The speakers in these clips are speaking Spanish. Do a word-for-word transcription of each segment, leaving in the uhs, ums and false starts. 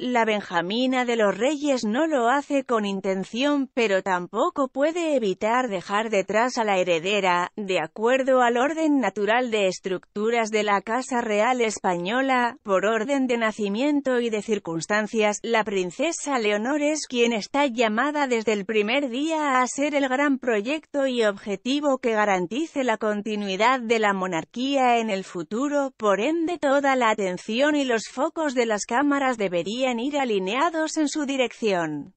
La Benjamina de los Reyes no lo hace con intención, pero tampoco puede evitar dejar detrás a la heredera, de acuerdo al orden natural de estructuras de la Casa Real Española, por orden de nacimiento y de circunstancias. La princesa Leonor es quien está llamada desde el primer día a ser el gran proyecto y objetivo que garantice la continuidad de la monarquía en el futuro, por ende toda la atención y los focos de las cámaras deberían ir alineados en su dirección.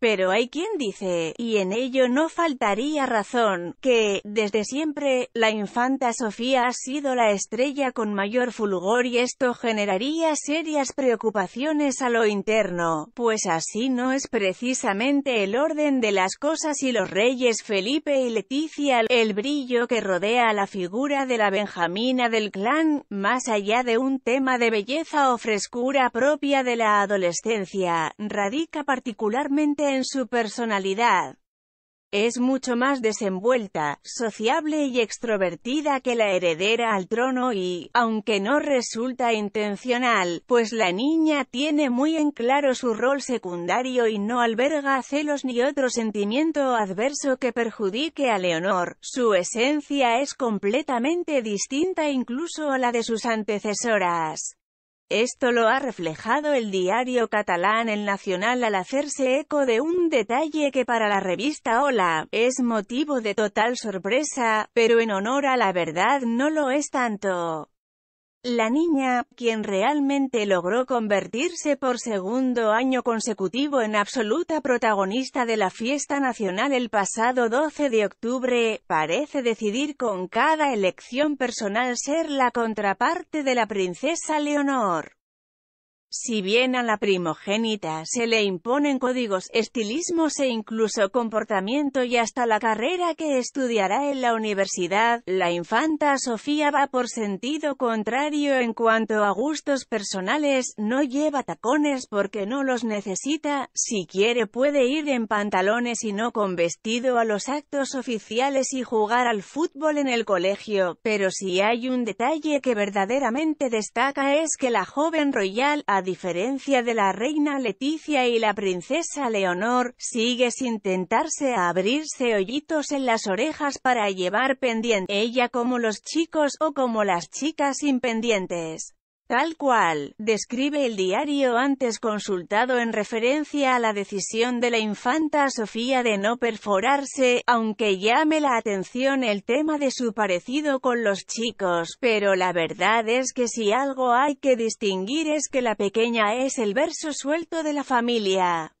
Pero hay quien dice, y en ello no faltaría razón, que, desde siempre, la infanta Sofía ha sido la estrella con mayor fulgor y esto generaría serias preocupaciones a lo interno, pues así no es precisamente el orden de las cosas y los reyes Felipe y Letizia. El brillo que rodea a la figura de la Benjamina del clan, más allá de un tema de belleza o frescura propia de la adolescencia, radica particularmente en su personalidad. Es mucho más desenvuelta, sociable y extrovertida que la heredera al trono y, aunque no resulta intencional, pues la niña tiene muy en claro su rol secundario y no alberga celos ni otro sentimiento adverso que perjudique a Leonor, su esencia es completamente distinta incluso a la de sus antecesoras. Esto lo ha reflejado el diario catalán El Nacional al hacerse eco de un detalle que para la revista Hola es motivo de total sorpresa, pero en honor a la verdad no lo es tanto. La niña, quien realmente logró convertirse por segundo año consecutivo en absoluta protagonista de la fiesta nacional el pasado doce de octubre, parece decidir con cada elección personal ser la contraparte de la princesa Leonor. Si bien a la primogénita se le imponen códigos, estilismos e incluso comportamiento y hasta la carrera que estudiará en la universidad, la infanta Sofía va por sentido contrario en cuanto a gustos personales. No lleva tacones porque no los necesita, si quiere puede ir en pantalones y no con vestido a los actos oficiales y jugar al fútbol en el colegio, pero si hay un detalle que verdaderamente destaca es que la joven royal, a diferencia de la reina Letizia y la princesa Leonor, sigue sin tentarse a abrirse hoyitos en las orejas para llevar pendiente. Ella como los chicos o como las chicas sin pendientes. Tal cual, describe el diario antes consultado en referencia a la decisión de la infanta Sofía de no perforarse, aunque llame la atención el tema de su parecido con los chicos, pero la verdad es que si algo hay que distinguir es que la pequeña es el verso suelto de la familia.